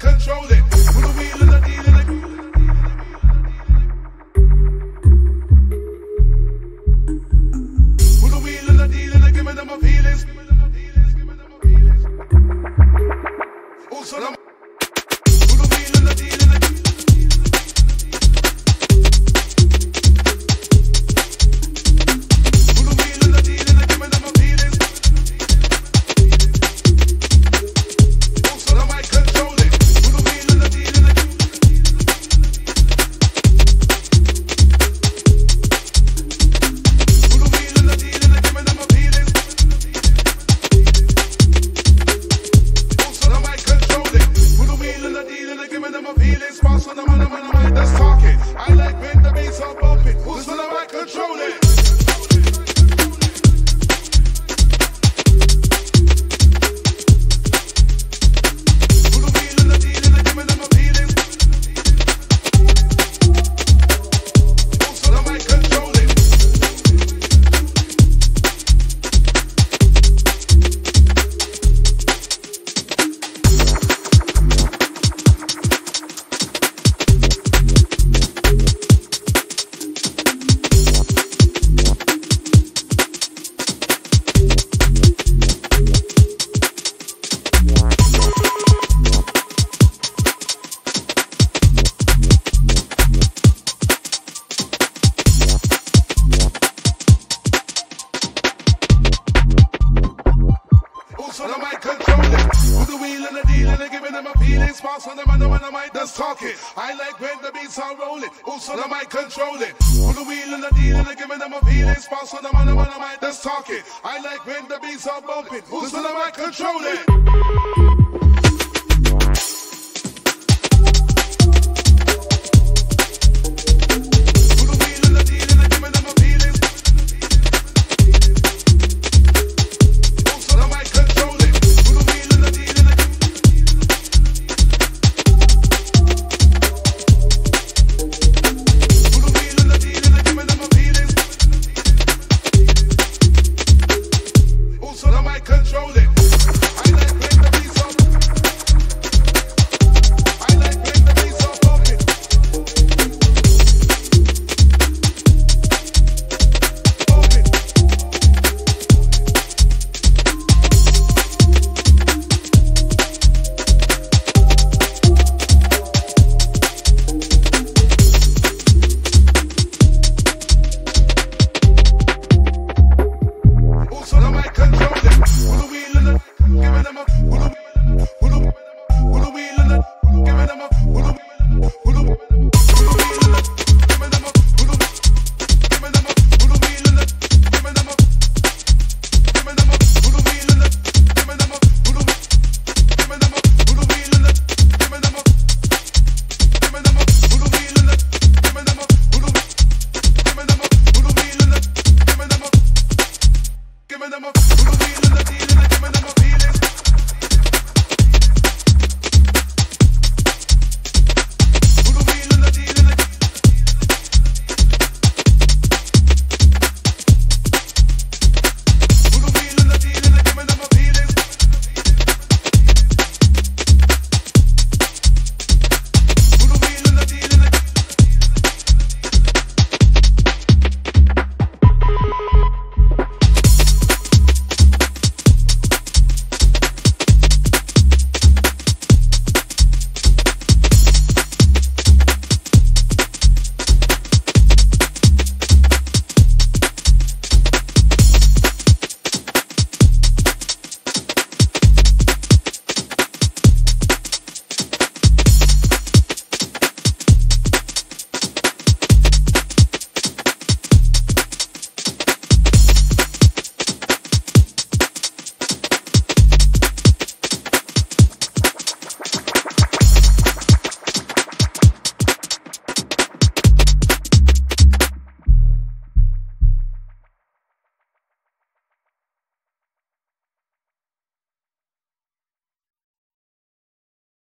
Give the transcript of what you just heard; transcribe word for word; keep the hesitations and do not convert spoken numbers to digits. it, control it. Put a wheel in the deal in the deal. Put a wheel in the deal in the giving them a feelings. Also them. So the man, the man, I might just talk it. I like when the beats are rolling. Also, I might control it. Put the wheel in the deal and I give them a feeling. So the man, the man, I might just talk it. I like when the beats are bumping. Also, I might control it. Give me them a, put a wheel in the deal and I give me them a feelings.